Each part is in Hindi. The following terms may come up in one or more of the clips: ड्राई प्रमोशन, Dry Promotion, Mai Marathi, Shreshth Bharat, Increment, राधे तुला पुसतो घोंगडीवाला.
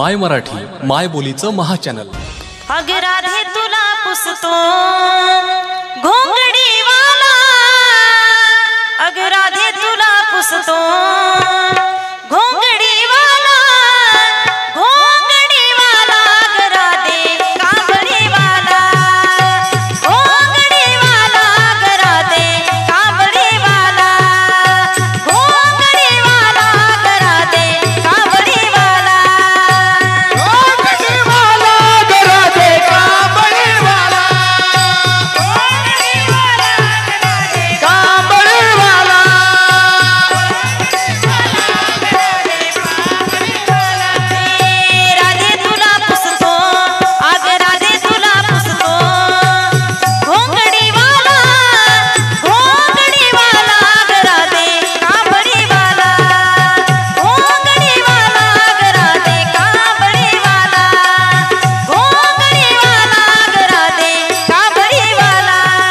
माय मराठी माय बोलीचं महाचॅनल। अग राधे तुला पुसतो घोंगडीवाला, अग राधे तुला पुसतो घोंगडीवाला, घोंगडीवाला अग राधे कांबळीवाला, घोंगडीवाला अग राधे कांबळीवाला, घोंगडीवाला अग राधे कांबळीवाला, घोंगडीवाला अग राधे कांबळीवाला, घोंगडीवाला अग राधे कांबळीवाला, राधे तुला पुसतो, अग राधे तुला पुसतो घोंगडीवाला, घोंगडीवाला अग राधे कांबळीवाला, घोंगडीवाला अग राधे कांबळीवाला, घोंगडीवाला अग राधे कांबळीवाला, घोंगडीवाला अग राधे कांबळीवाला, घोंगडीवाला अग राधे कांबळीवाला, घोंगडीवाला अग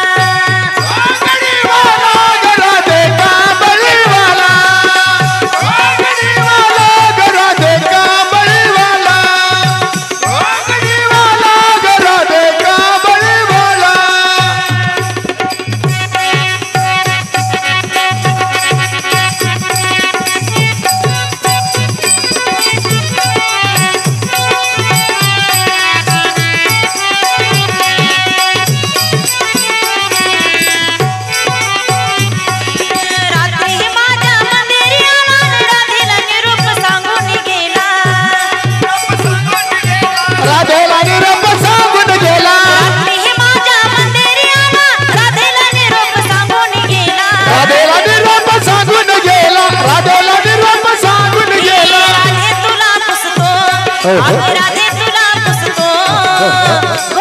राधे कांबळीवाला, रात्री माझ्या मंदिरी आला तिला निरूप सांगून गेला, राधेला निरप सांगून गेला, रात्री माझ्या मंदिरी आला राधेला निरूप सांगून गेला, राधेला निरप सांगून गेला, राधेला निरप सांगून गेला, राधे तुला पुसतो, राधे तुला पुसतो